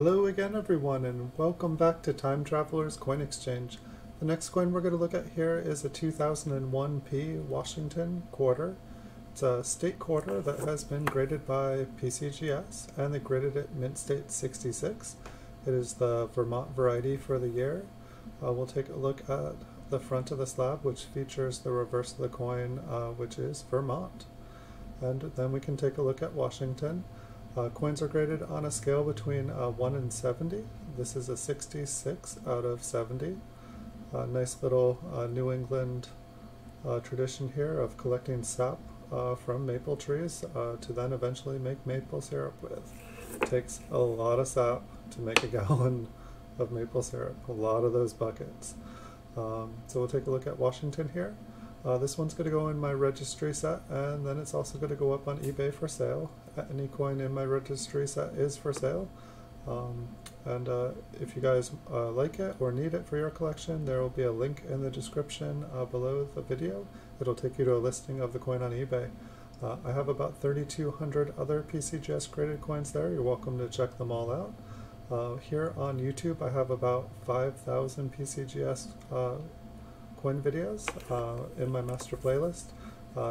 Hello again everyone, and welcome back to Time Traveler's Coin Exchange. The next coin we're going to look at here is a 2001p Washington Quarter. It's a state quarter that has been graded by PCGS, and they graded it Mint State 66. It is the Vermont variety for the year. We'll take a look at the front of the slab, which features the reverse of the coin, which is Vermont. And then we can take a look at Washington. Coins are graded on a scale between 1 and 70. This is a 66 out of 70. Nice little New England tradition here of collecting sap from maple trees to then eventually make maple syrup with. It takes a lot of sap to make a gallon of maple syrup, a lot of those buckets. So we'll take a look at Washington here. This one's going to go in my registry set, and then it's also going to go up on eBay for sale. Any coin in my registry set is for sale. If you guys like it or need it for your collection, there will be a link in the description below the video. It'll take you to a listing of the coin on eBay. I have about 3,200 other PCGS graded coins there. You're welcome to check them all out. Here on YouTube, I have about 5,000 PCGS coin videos in my master playlist.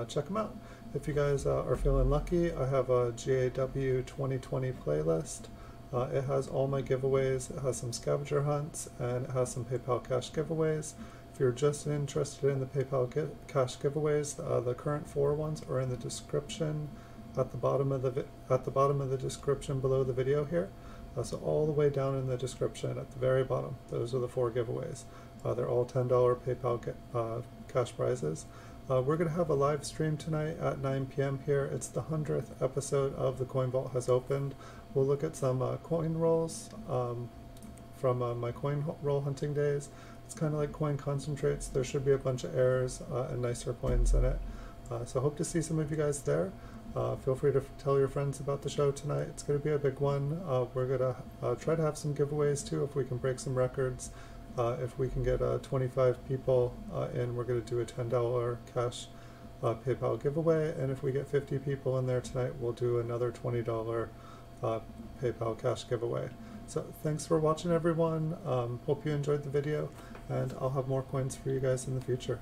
Check them out. If you guys are feeling lucky, I have a GAW 2020 playlist. It has all my giveaways, it has some scavenger hunts, and it has some PayPal cash giveaways. If you're just interested in the PayPal cash giveaways, the current 4 ones are in the description at the bottom of the description below the video here. So all the way down in the description at the very bottom, those are the 4 giveaways. They're all $10 PayPal cash prizes. We're going to have a live stream tonight at 9 p.m. here. It's the 100th episode of The Coin Vault Has Opened. We'll look at some coin rolls from my coin roll hunting days. It's kind of like coin concentrates. There should be a bunch of errors and nicer coins in it. So hope to see some of you guys there. Feel free to tell your friends about the show tonight. It's going to be a big one. We're going to try to have some giveaways too if we can break some records. If we can get 25 people in, we're going to do a $10 cash PayPal giveaway. And if we get 50 people in there tonight, we'll do another $20 PayPal cash giveaway. So thanks for watching, everyone. Hope you enjoyed the video, and I'll have more coins for you guys in the future.